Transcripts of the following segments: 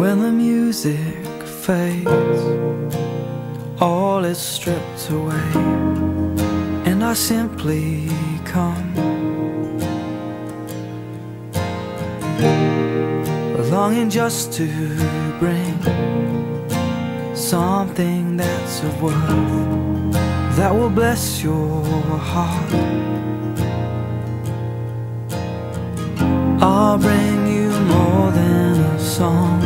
When the music fades, all is stripped away, and I simply come, longing just to bring something that's of worth, that will bless your heart. I'll bring you more than a song,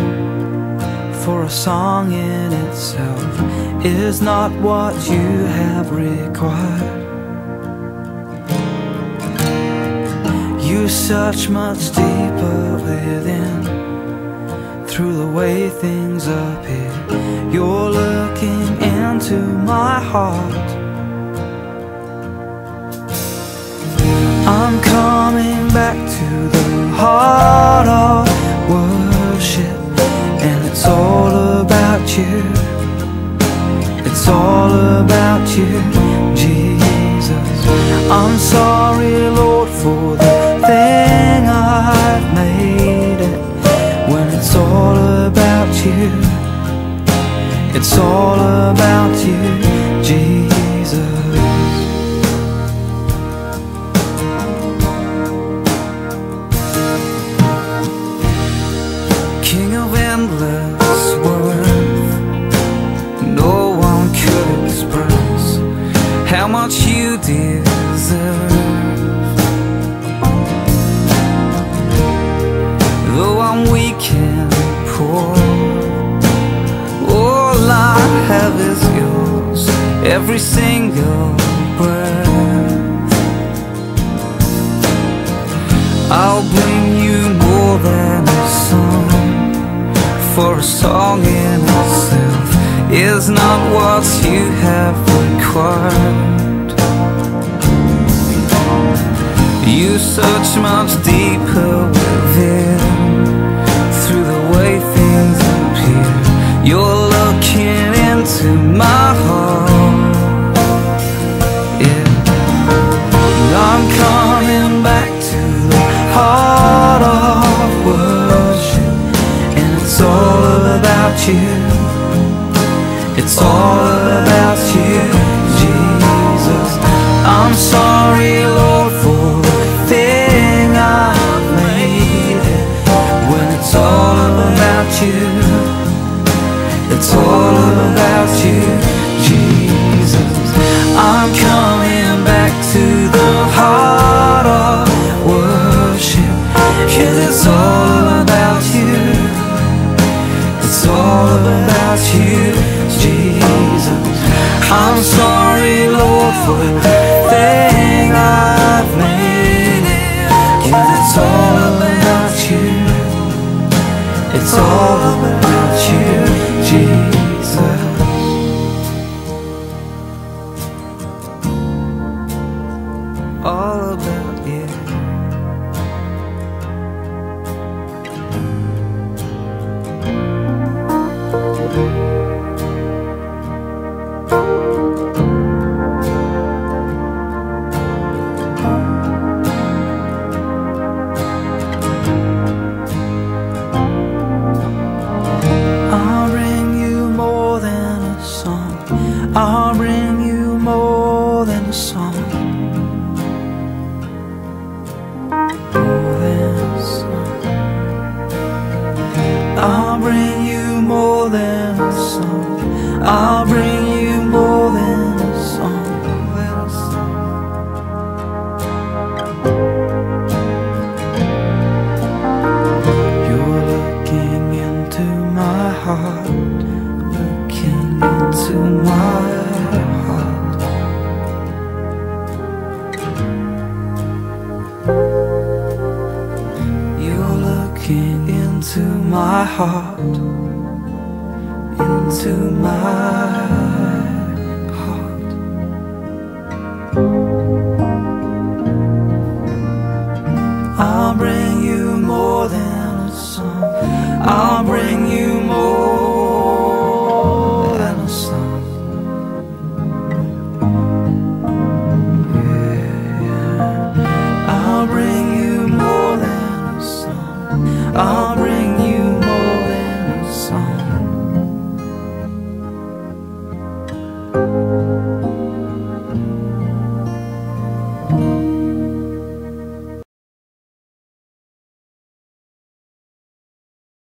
for a song in itself is not what you have required. You search much deeper within, through the way things appear. You're looking into my heart. I'm coming back to the heart of worship, and it's all about you. It's all about you, Jesus. I'm sorry, Lord, for the thing I've made it, when it's all about you. It's all about you, Jesus. King of endless worth, no one could express how much you deserve. Though I'm weak and poor, all I have is yours, every single breath. I'll bring you more than a song, for a song in itself is not what you have required. You search much deeper within, through the way things appear. You're looking into my heart, yeah. I'm coming back to the heart of worship, and it's all about you. It's all about you, Jesus. I'm sorry, Lord, for the thing I made it, when it's all about you. It's all about you, Jesus. I'm coming back to the heart of worship, 'cause it's all about you. It's all about you, Jesus. I'm sorry, Lord, for the thing I've made it, 'cause it's all about you. It's all about you, Jesus. All about you. I'll bring you more than a song, more than a song. I'll bring you more than a song. I'll bring you more than a song. You're looking into my heart, looking into my heart. Into my heart, into my heart. I'll bring you more than a song. I'll bring